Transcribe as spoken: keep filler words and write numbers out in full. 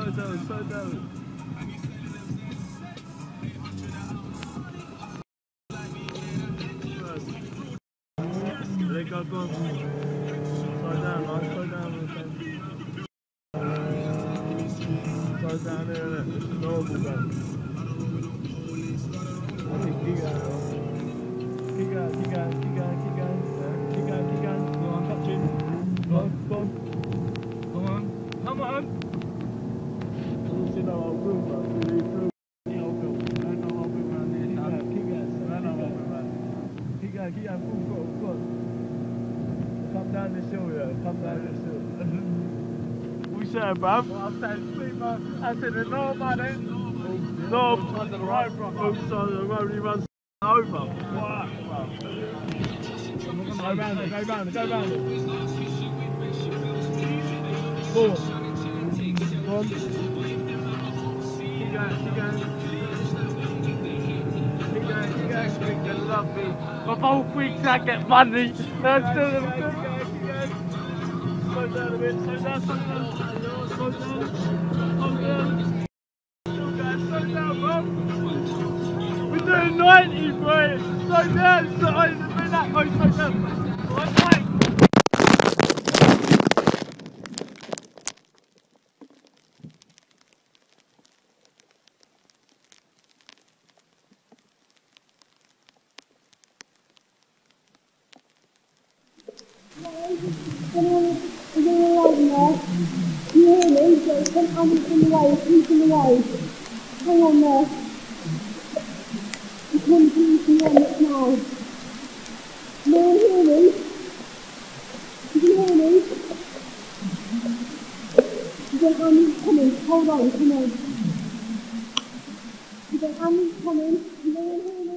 slow down, slow down. Let go, go. Slow down, man, slow down. Slow down there, look. Normal, man. Keep going, keep going, keep going, keep going, keep going. Keep going, keep going. Go on, touch it. Go on, go on. Come on, come on. I don't know what to do. I don't know what to do. I don't know what to do. I don't know what to do. Come down this hill, yeah. Come down this hill. What's that, bruv? Well, I'm saying sweet, man. I said, no, man. No, on the road, bro. Oops, on the road, he runs over. What, bruv? Go round it, go round it, go round it. Four. One. She goes, she goes. She goes, she goes. She can love me. My whole week's I get money. That's still the thing. Slow down a bit, slow down, slow down. Slow down. Slow down, bro. We're doing ninety, bro. Slow down, slow down. Slow down, slow down. Slow down. I'm in the way, he's in the way. Hang on there. He's going to be in the end now. No one hear me? Did you hear me? You don't have me coming. Hold on, come on. You don't have me coming. You don't hear me?